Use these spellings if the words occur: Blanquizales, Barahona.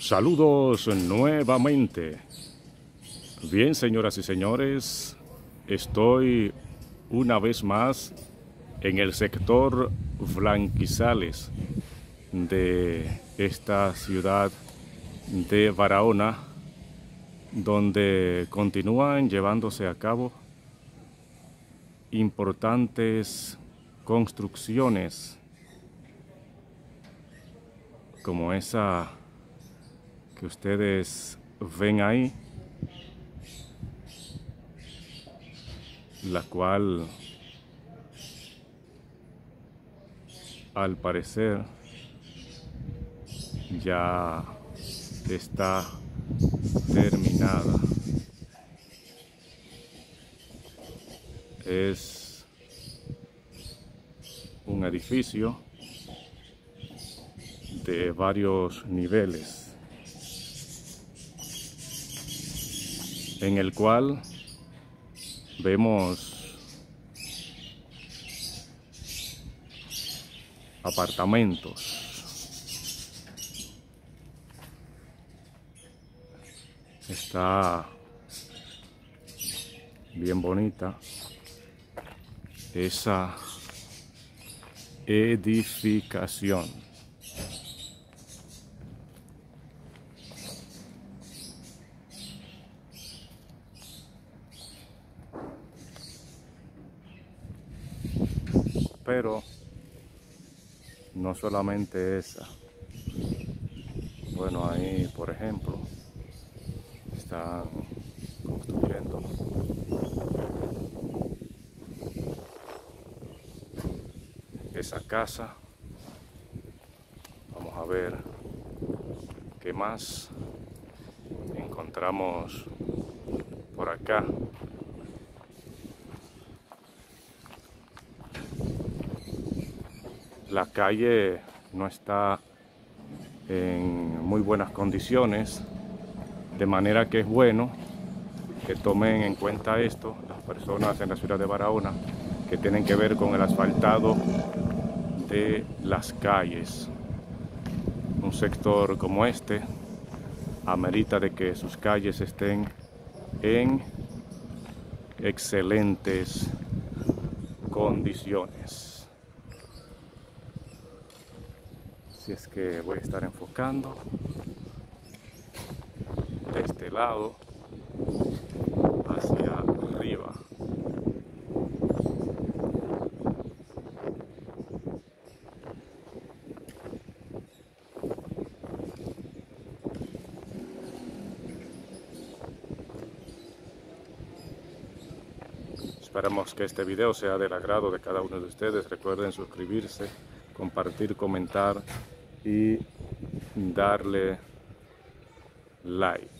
Saludos nuevamente. Bien, señoras y señores, estoy una vez más en el sector Blanquizales de esta ciudad de Barahona, donde continúan llevándose a cabo importantes construcciones como esa que ustedes ven ahí, la cual al parecer ya está terminada. Es un edificio de varios niveles, en el cual vemos apartamentos. Está bien bonita esa edificación. Pero no solamente esa. Bueno, ahí por ejemplo están construyendo esa casa. Vamos a ver qué más encontramos por acá. La calle no está en muy buenas condiciones, de manera que es bueno que tomen en cuenta esto las personas en la ciudad de Barahona que tienen que ver con el asfaltado de las calles. Un sector como este amerita de que sus calles estén en excelentes condiciones. Es que voy a estar enfocando de este lado hacia arriba. Esperamos que este video sea del agrado de cada uno de ustedes. Recuerden suscribirse, compartir, comentar y darle like.